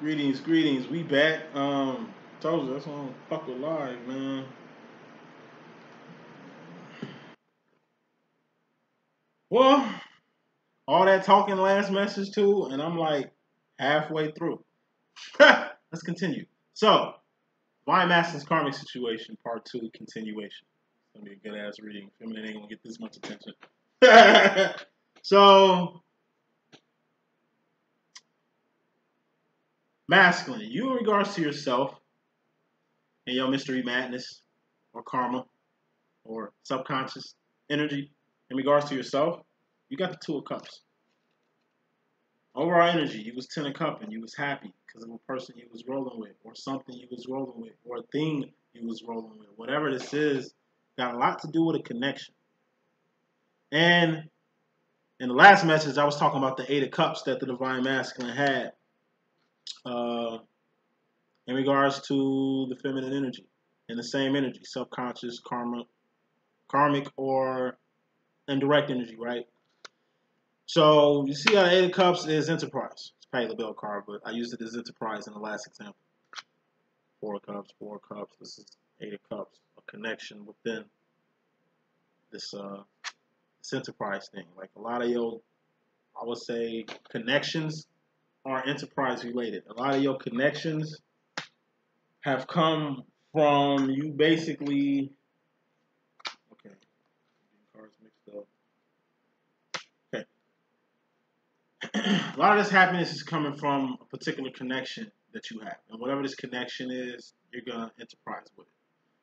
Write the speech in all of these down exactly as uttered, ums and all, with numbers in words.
Greetings, greetings. We back. Um, told you that's on fuck with live, man. Well, all that talking last message too, and I'm like halfway through. Let's continue. So, Divine Masculine's Karmic Situation, Part Two, continuation. It's gonna be a good ass reading. Feminine ain't gonna get this much attention. So. Masculine, you in regards to yourself and your mystery madness or karma or subconscious energy, in regards to yourself, you got the Two of Cups. Overall energy, you was Ten of Cups and you was happy because of a person you was rolling with or something you was rolling with or a thing you was rolling with. Whatever this is, got a lot to do with a connection. And in the last message, I was talking about the Eight of Cups that the Divine Masculine had. Uh, in regards to the feminine energy and the same energy, subconscious, karma, karmic, or indirect energy, right? So you see how the Eight of Cups is enterprise. It's probably the bell card, but I used it as enterprise in the last example. Four of Cups, Four of Cups. This is Eight of Cups, a connection within this, uh, this enterprise thing. Like a lot of your, I would say, connections are enterprise related. A lot of your connections have come from you basically. Okay, cards mixed up. Okay, a lot of this happiness is coming from a particular connection that you have, and whatever this connection is, you're gonna enterprise with it.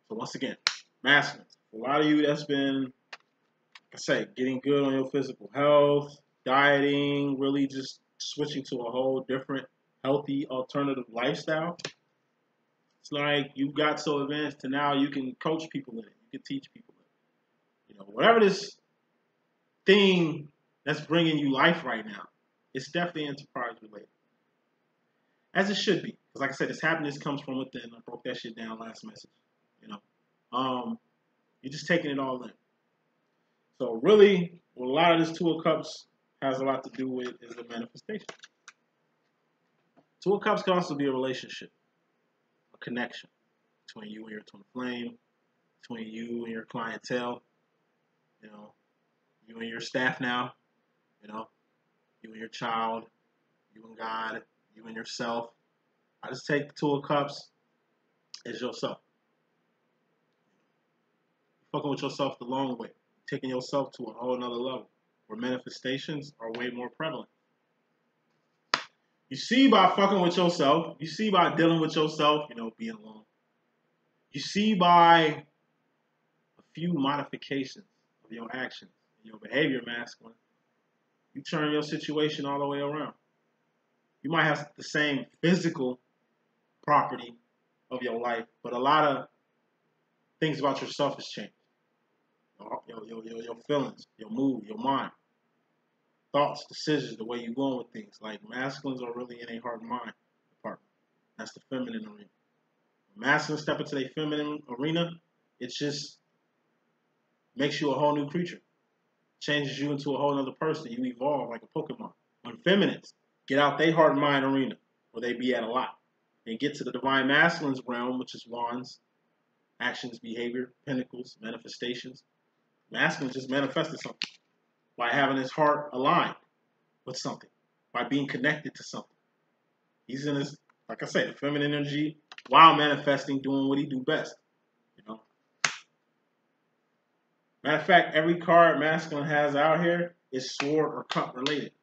So once again, masculine. A lot of you that's been, like I say, getting good on your physical health, dieting, really just switching to a whole different healthy alternative lifestyle. It's like you got so advanced to now you can coach people in it. You can teach people in it. You know, whatever this thing that's bringing you life right now, it's definitely enterprise related. As it should be. Because like I said, this happiness comes from within. I broke that shit down last message. You know, um, you're just taking it all in. So really, well, a lot of this Two of Cups has a lot to do with is the manifestation. Two of Cups can also be a relationship, a connection between you and your twin flame, between you and your clientele, you know, you and your staff now, you know, you and your child, you and God, you and yourself. I just take the Two of Cups as yourself. You're fucking with yourself the long way, taking yourself to a whole nother level, where manifestations are way more prevalent. You see by fucking with yourself, you see by dealing with yourself, you know, being alone. You see by a few modifications of your actions, your behavior, masculine, you turn your situation all the way around. You might have the same physical property of your life, but a lot of things about yourself has changed. Your, your, your, your feelings, your mood, your mind, thoughts, decisions, the way you're going with things. Like, masculines are really in a heart and mind department. That's the feminine arena. When masculines step into their feminine arena, it just makes you a whole new creature. Changes you into a whole other person. You evolve like a Pokemon. When feminines get out their heart and mind arena, where they be at a lot, and get to the divine masculine's realm, which is wands, actions, behavior, pinnacles, manifestations. Masculine just manifested something by having his heart aligned with something, by being connected to something. He's in his, like I say, the feminine energy while manifesting, doing what he do best. You know. Matter of fact, every card masculine has out here is sword or cup related.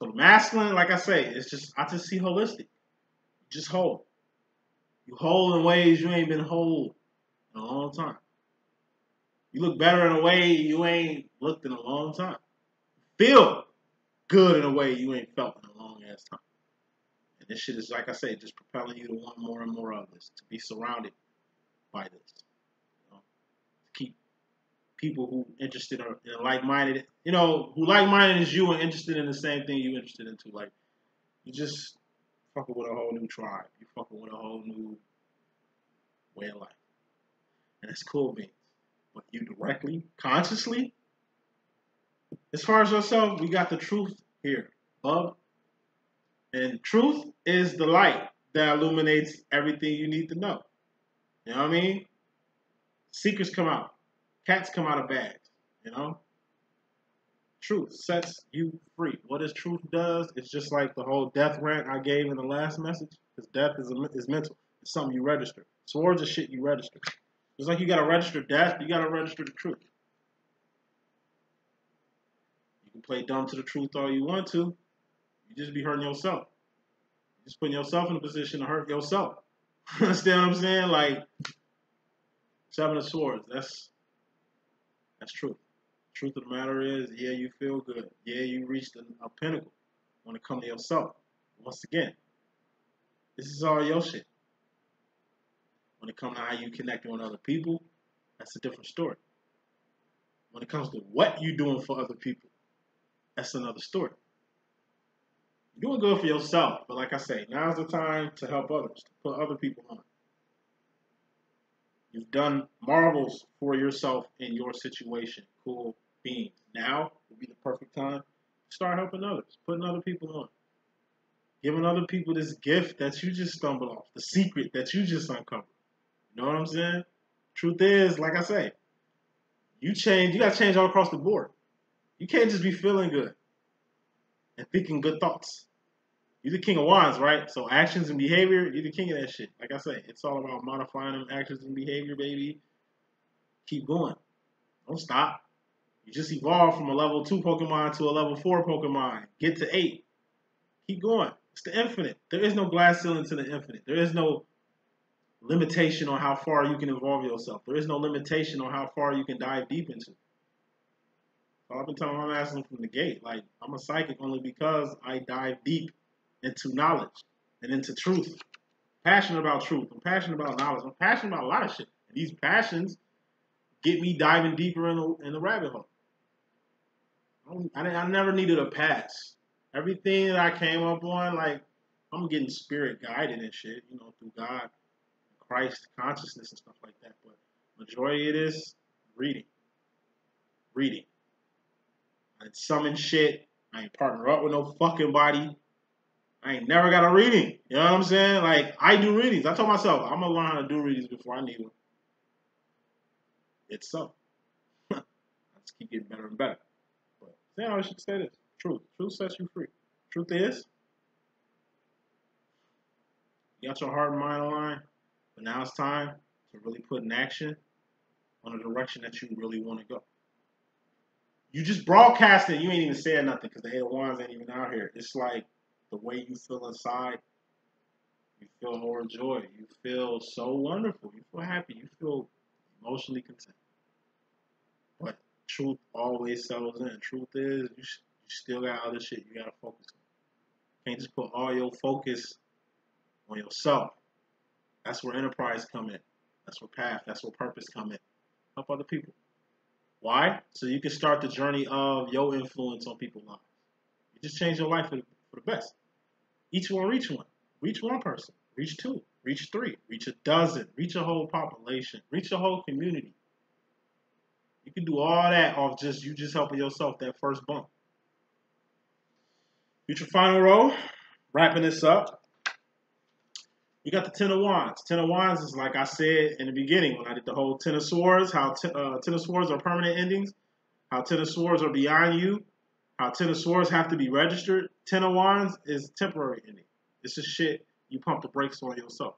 So masculine, like I say, it's just I just see holistic. You just hold. You hold in ways you ain't been hold in a long time. You look better in a way you ain't looked in a long time. Feel good in a way you ain't felt in a long ass time. And this shit is, like I say, just propelling you to want more and more of this, to be surrounded by this. You know, to keep people who interested are in like-minded, you know, who like-minded as you and interested in the same thing you interested in too. Like, you just fucking with a whole new tribe. You fucking with a whole new way of life. And it's cool, man. But you directly, consciously, as far as yourself, we got the truth here, bub. And truth is the light that illuminates everything you need to know. You know what I mean? Secrets come out. Cats come out of bags, you know? Truth sets you free. What this truth does, it's just like the whole death rant I gave in the last message. Because death is, a, is mental. It's something you register. Swords are shit you register. It's like you got to register death, you got to register the truth. You can play dumb to the truth all you want to. You just be hurting yourself. You're just putting yourself in a position to hurt yourself. Understand what I'm saying? Like, seven of swords, that's, that's truth. Truth of the matter is, yeah, you feel good. Yeah, you reached a, a pinnacle when it comes to yourself. Once again, this is all your shit. When it comes to how you connect with other people, that's a different story. When it comes to what you're doing for other people, that's another story. You're doing good for yourself, but like I say, now's the time to help others, to put other people on. You've done marvels for yourself in your situation, cool beans. Now would be the perfect time to start helping others, putting other people on. Giving other people this gift that you just stumbled off, the secret that you just uncovered. You know what I'm saying? Truth is, like I say, you change, you gotta change all across the board. You can't just be feeling good and thinking good thoughts. You're the king of wands, right? So actions and behavior, you're the king of that shit. Like I say, it's all about modifying them actions and behavior, baby. Keep going. Don't stop. You just evolve from a level two Pokemon to a level four Pokemon. Get to eight. Keep going. It's the infinite. There is no glass ceiling to the infinite. There is no limitation on how far you can involve yourself. There is no limitation on how far you can dive deep into. So I've been telling I'm asking from the gate. Like, I'm a psychic only because I dive deep into knowledge and into truth. Passionate about truth. I'm passionate about knowledge. I'm passionate about a lot of shit. And these passions get me diving deeper in the, in the rabbit hole. I, don't, I, I never needed a pass. Everything that I came up on, like, I'm getting spirit guided and shit, you know, through God, Christ, consciousness and stuff like that. But majority of this, reading. Reading. I didn't summon shit. I ain't partner up with no fucking body. I ain't never got a reading. You know what I'm saying? Like, I do readings. I told myself, I'm going to learn how to do readings before I need one. It's so. I just keep getting better and better. But yeah, I should say this. Truth. Truth sets you free. Truth is, you got your heart and mind aligned, but now it's time to really put an action on the direction that you really want to go. You just broadcast it. You ain't even saying nothing because the Eight of Wands ain't even out here. It's like the way you feel inside. You feel overjoyed. You feel so wonderful. You feel happy. You feel emotionally content. But truth always settles in. Truth is, you should. You still got other shit you gotta focus on. You can't just put all your focus on yourself. That's where enterprise come in. That's where path, that's where purpose come in. Help other people. Why? So you can start the journey of your influence on people's lives. You just change your life for the, for the best. Each one, reach one. Reach one person. Reach two. Reach three. Reach a dozen. Reach a whole population. Reach a whole community. You can do all that off just you just helping yourself that first bump. Future final row, wrapping this up. You got the Ten of Wands. Ten of Wands is like I said in the beginning when I did the whole Ten of Swords, how ten, uh, Ten of Swords are permanent endings, how Ten of Swords are beyond you, how Ten of Swords have to be registered. Ten of Wands is temporary ending. This is shit you pump the brakes on yourself.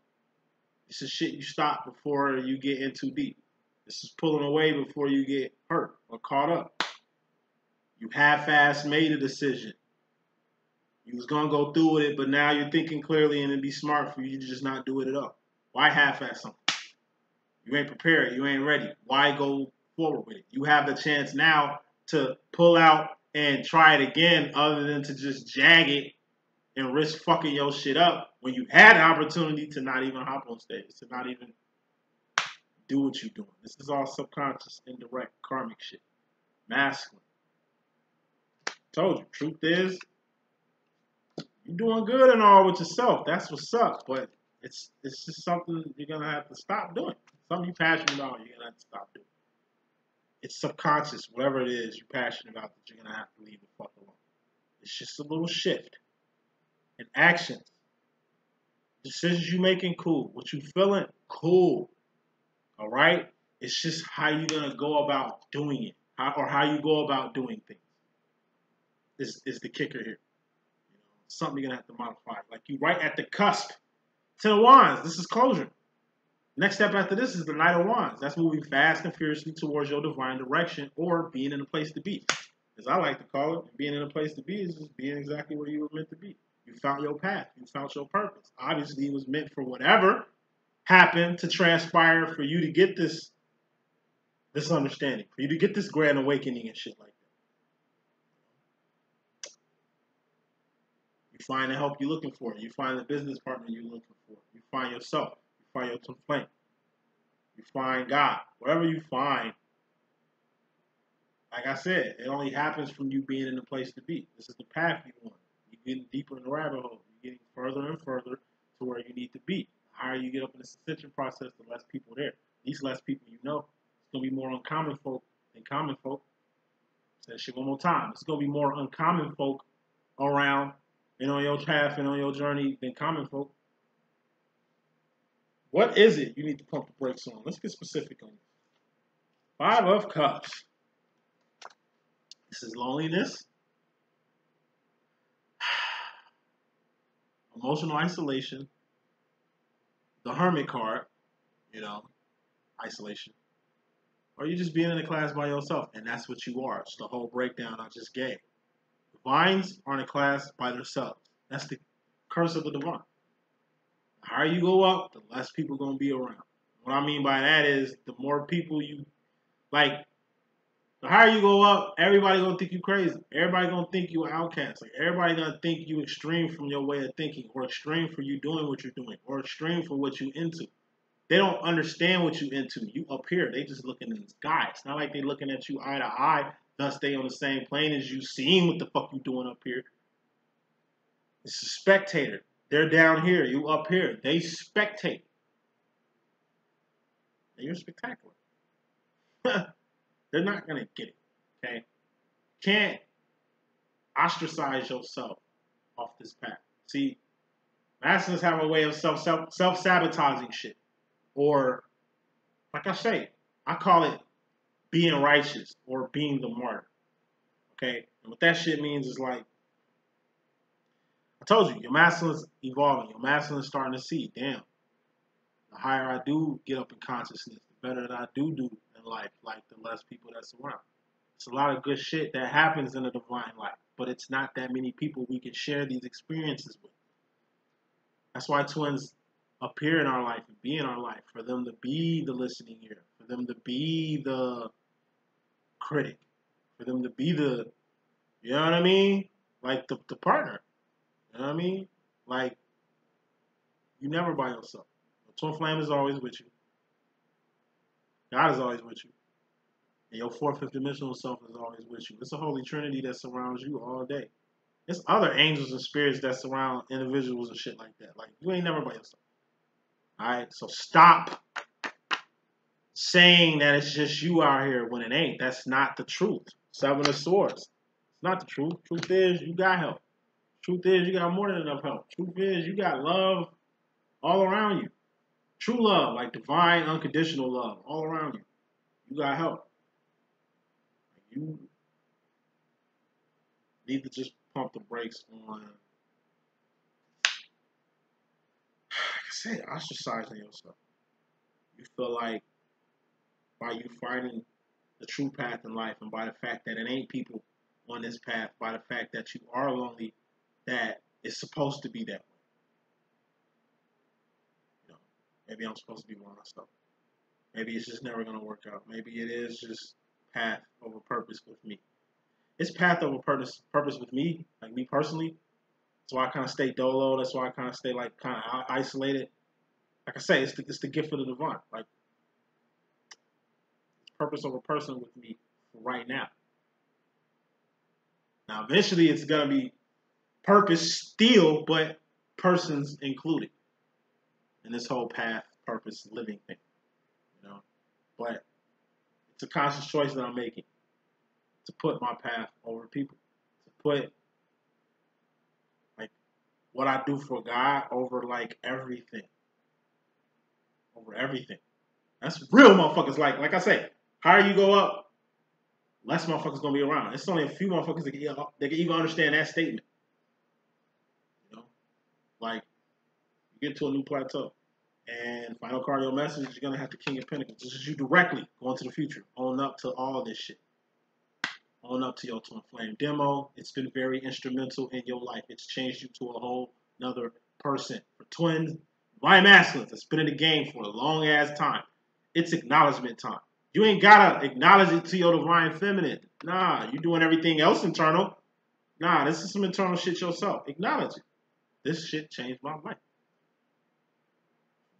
This is shit you stop before you get in too deep. This is pulling away before you get hurt or caught up. You half-ass made a decision. You was going to go through with it, but now you're thinking clearly and it'd be smart for you to just not do it at all. Why half-ass something? You ain't prepared. You ain't ready. Why go forward with it? You have the chance now to pull out and try it again other than to just jag it and risk fucking your shit up when you had an opportunity to not even hop on stage, to not even do what you're doing. This is all subconscious, indirect, karmic shit. Masculine. Told you. Truth is, you're doing good and all with yourself. That's what's up. But it's it's just something you're going to have to stop doing. Something you're passionate about, you're going to have to stop doing. It's subconscious. Whatever it is you're passionate about that you're going to have to leave the fuck alone. It's just a little shift. and actions. Decisions you making, cool. What you feeling, cool. All right? It's just how you're going to go about doing it, how, or how you go about doing things is, is the kicker here. Something you're going to have to modify. Like you right at the cusp. Ten of Wands, this is closure. Next step after this is the Knight of Wands. That's moving fast and fiercely towards your divine direction, or being in a place to be. As I like to call it, being in a place to be is just being exactly where you were meant to be. You found your path. You found your purpose. Obviously, it was meant for whatever happened to transpire for you to get this, this understanding, for you to get this grand awakening and shit like that. You find the help you're looking for. You find the business partner you're looking for. You find yourself. You find your complaint. You find God. Whatever you find, like I said, it only happens from you being in the place to be. This is the path you want. You're getting deeper in the rabbit hole. You're getting further and further to where you need to be. The higher you get up in this ascension process, the less people there. These less people you know. It's going to be more uncommon folk than common folk. Say that shit one more time. It's going to be more uncommon folk around and on your path and on your journey than common folk. What is it you need to pump the brakes on? Let's get specific on it. Five of Cups. This is loneliness, emotional isolation, the Hermit card, you know, isolation, or you just being in a class by yourself, and that's what you are. It's the whole breakdown I just gave. Divines are in a class by themselves. That's the curse of the divine. The higher you go up, the less people are going to be around. What I mean by that is the more people you, like, the higher you go up, everybody gonna think you crazy. Everybody gonna think you an outcast. Like everybody gonna think you extreme from your way of thinking, or extreme for you doing what you're doing, or extreme for what you into. They don't understand what you into. You up here, they just looking in the sky. It's not like they looking at you eye to eye. Thus, they on the same plane as you, seeing what the fuck you doing up here. It's a spectator. They're down here. You up here. They spectate. And you're spectacular. They're not going to get it, okay? Can't ostracize yourself off this path. See, masculines have a way of self, self, self-sabotaging shit. Or, like I say, I call it being righteous or being the martyr, okay? And what that shit means is like, I told you, your masculine's evolving. Your masculine's starting to see, damn, the higher I do get up in consciousness, the better that I do do life, like the less people that's around. It's a lot of good shit that happens in the divine life, but it's not that many people we can share these experiences with. That's why twins appear in our life and be in our life, for them to be the listening ear, for them to be the critic, for them to be the, you know what I mean? Like the, the partner. You know what I mean? Like, you never by yourself. The twin flame is always with you. God is always with you. And your fourth, fifth dimensional self is always with you. It's a holy trinity that surrounds you all day. It's other angels and spirits that surround individuals and shit like that. Like, you ain't never by yourself. All right? So stop saying that it's just you out here when it ain't. That's not the truth. Seven of Swords. It's not the truth. Truth is, you got help. Truth is, you got more than enough help. Truth is, you got love all around you. True love, like divine, unconditional love, all around you. You got help. You need to just pump the brakes on, like I said, ostracizing yourself. You feel like by you finding the true path in life, and by the fact that it ain't people on this path, by the fact that you are lonely, that it's supposed to be that way. Maybe I'm supposed to be wrong myself. Maybe it's just never going to work out. Maybe it is just path over purpose with me. It's path over purpose purpose with me, like me personally. That's why I kind of stay dolo. That's why I kind of stay like kind of isolated. Like I say, it's the, it's the gift of the divine. Like purpose over person with me for right now. Now, eventually it's going to be purpose still, but persons included. And this whole path, purpose, living thing, you know, but it's a conscious choice that I'm making to put my path over people, to put, like, what I do for God over like everything. Over everything. That's real motherfuckers. Like, like I say, higher you go up, less motherfuckers gonna be around. It's only a few motherfuckers that can, that can even understand that statement. You know, like you get to a new plateau. And final cardio message, you're gonna have to King of Pentacles. This is you directly going to the future. Own up to all this shit. Own up to your Twin Flame demo. It's been very instrumental in your life. It's changed you to a whole nother person. For twins, Divine Masculines, that's been in the game for a long ass time. It's acknowledgement time. You ain't gotta acknowledge it to your Divine Feminine. Nah, you doing everything else internal. Nah, this is some internal shit yourself. Acknowledge it. This shit changed my life.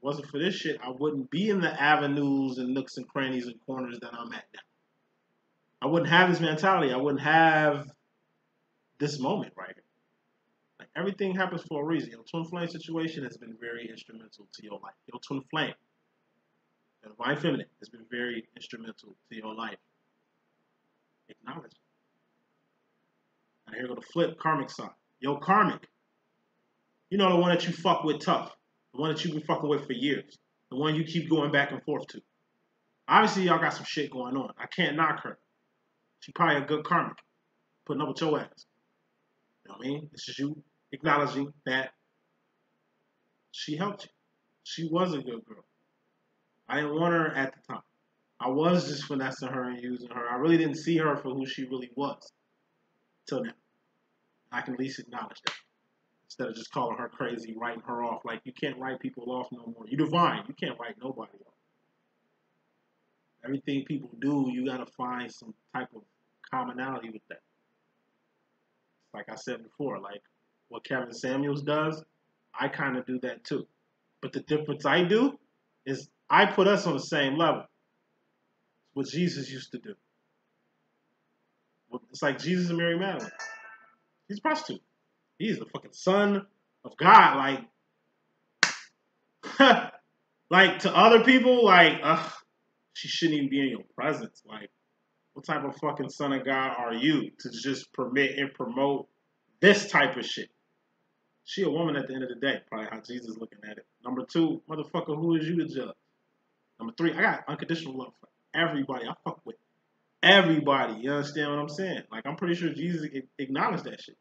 Wasn't for this shit, I wouldn't be in the avenues and nooks and crannies and corners that I'm at now. I wouldn't have this mentality. I wouldn't have this moment right here. Like, everything happens for a reason. Your Twin Flame situation has been very instrumental to your life. Your Twin Flame, your Divine Feminine, has been very instrumental to your life. Acknowledge it. Now here go the flip karmic side. Your karmic. You know, the one that you fuck with tough. The one that you've been fucking with for years. The one you keep going back and forth to. Obviously, y'all got some shit going on. I can't knock her. She's probably a good karmic. Putting up with your ass. You know what I mean? This is you acknowledging that she helped you. She was a good girl. I didn't want her at the time. I was just finessing her and using her. I really didn't see her for who she really was. Till now. I can at least acknowledge that. Instead of just calling her crazy, writing her off. Like, you can't write people off no more. You're divine. You can't write nobody off. Everything people do, you got to find some type of commonality with that. Like I said before, like what Kevin Samuels does, I kind of do that too. But the difference I do is I put us on the same level. It's what Jesus used to do. It's like Jesus and Mary Magdalene. He's a prostitute. He's the fucking son of God. Like, like to other people, like, ugh, she shouldn't even be in your presence. Like, what type of fucking son of God are you to just permit and promote this type of shit? She a woman at the end of the day, probably how Jesus is looking at it. Number two, motherfucker, who is you to judge? Number three, I got unconditional love for everybody. I fuck with everybody. You understand what I'm saying? Like, I'm pretty sure Jesus acknowledged that shit.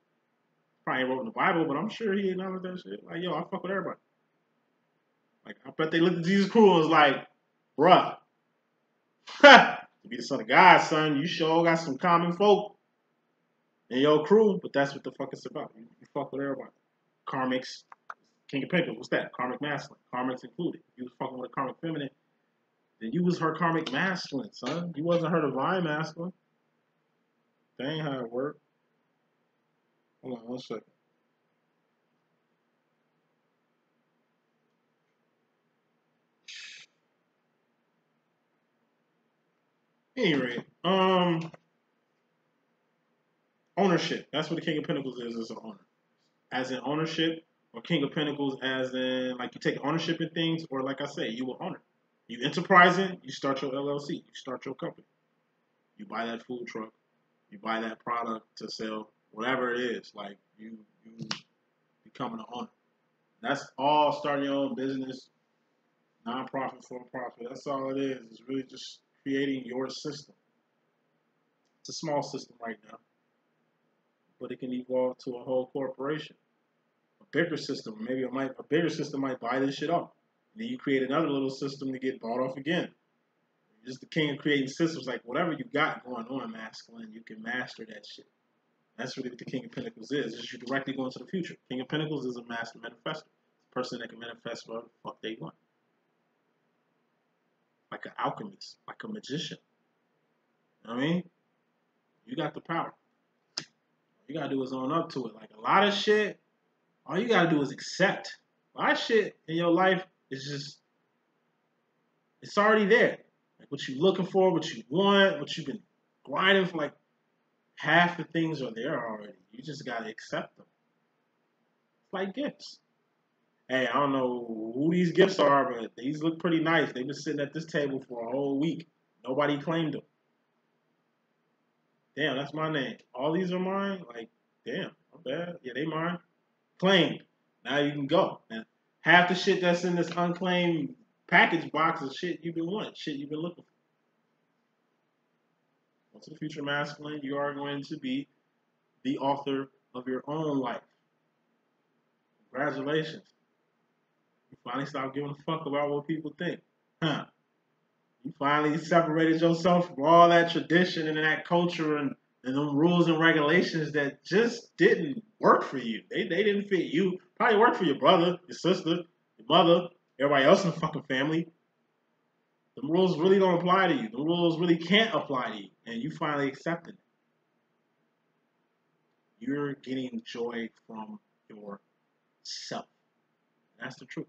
Probably wrote in the Bible, but I'm sure he acknowledged that shit. Like, yo, I fuck with everybody. Like, I bet they looked at Jesus cruel and was like, bruh, to be the son of God, son, you sure got some common folk in your crew, but that's what the fuck it's about. You, you fuck with everybody. Karmics, King of Pentacles, what's that? Karmic masculine, karmics included. You was fucking with a karmic feminine, then you was her karmic masculine, son. You wasn't her divine masculine. That ain't how it worked. Hold on one second. Anyway, um, ownership. That's what the King of Pentacles is, as an owner. As in ownership, or King of Pentacles as in, like, you take ownership in things, or like I say, you will own it. You enterprising, you start your L L C, you start your company. You buy that food truck, you buy that product to sell. Whatever it is, like, you, you becoming an owner. That's all starting your own business, non-profit, for-profit. That's all it is. It's really just creating your system. It's a small system right now, but it can evolve to a whole corporation. A bigger system, maybe it might, a bigger system might buy this shit up. And then you create another little system to get bought off again. You're just the king of creating systems. Like, whatever you got going on, masculine, you can master that shit. That's really what the King of Pentacles is. Is you directly going to the future. King of Pentacles is a master manifester. It's a person that can manifest whatever the fuck they want. Like an alchemist. Like a magician. You know what I mean? You got the power. All you got to do is own up to it. Like, a lot of shit, all you got to do is accept. A lot of shit in your life is just, it's already there. Like, what you're looking for, what you want, what you've been grinding for, like, half the things are there already. You just gotta accept them. It's like gifts. Hey, I don't know who these gifts are, but these look pretty nice. They've been sitting at this table for a whole week. Nobody claimed them. Damn, that's my name. All these are mine? Like, damn, my bad. Yeah, they mine. Claimed. Now you can go. Now, half the shit that's in this unclaimed package box is shit you've been wanting, shit you've been looking for. Once the future masculine, you are going to be the author of your own life. Congratulations. You finally stopped giving a fuck about what people think. Huh. You finally separated yourself from all that tradition and that culture and, and them rules and regulations that just didn't work for you. They, they didn't fit you. Probably worked for your brother, your sister, your mother, everybody else in the fucking family. The rules really don't apply to you. The rules really can't apply to you. And you finally accepted it. You're getting joy from yourself. That's the truth.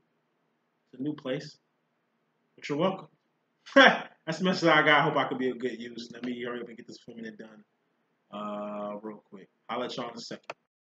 It's a new place, but you're welcome. That's the message I got. I hope I can be of good use. Let me hurry up and get this feminine done uh, real quick. I'll let y'all in a second.